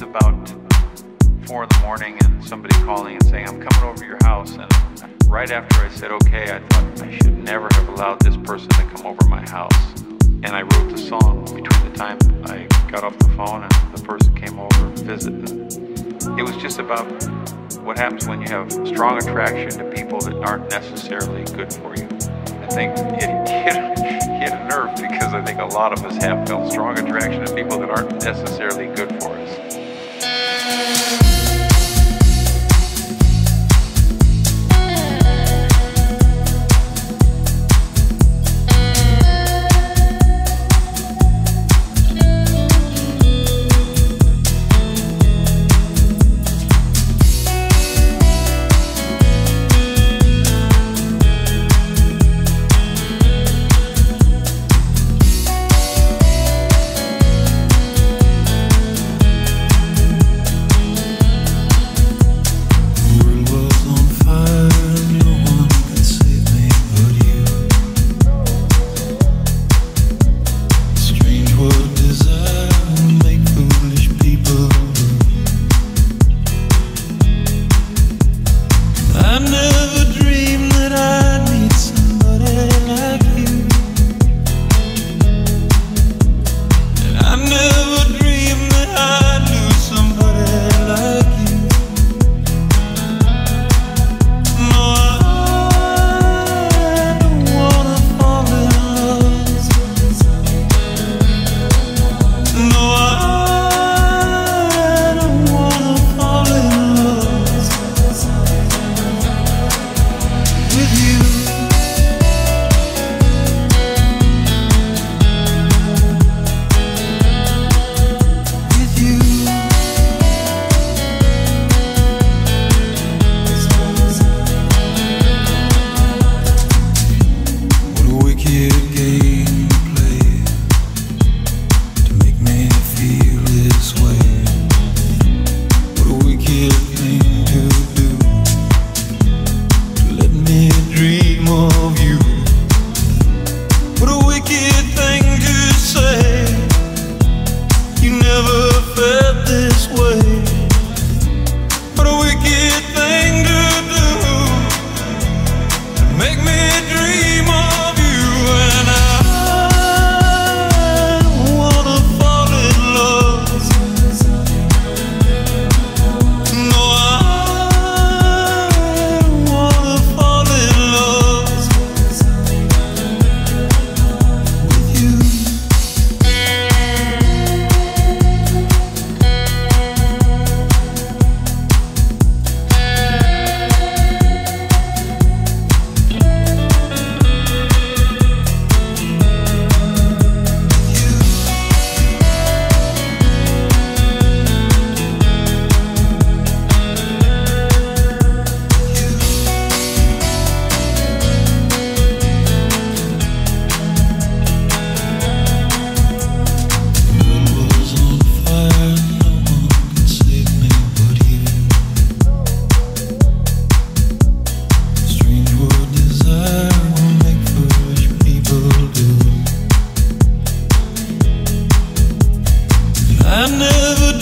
it's about 4 in the morning and somebody calling and saying, I'm coming over to your house. And right after I said, okay, I thought I should never have allowed this person to come over my house. And I wrote the song between the time I got off the phone and the person came over to visit. It was just about what happens when you have strong attraction to people that aren't necessarily good for you. I think it hit a nerve because I think a lot of us have felt strong attraction to people that aren't necessarily good for us. I never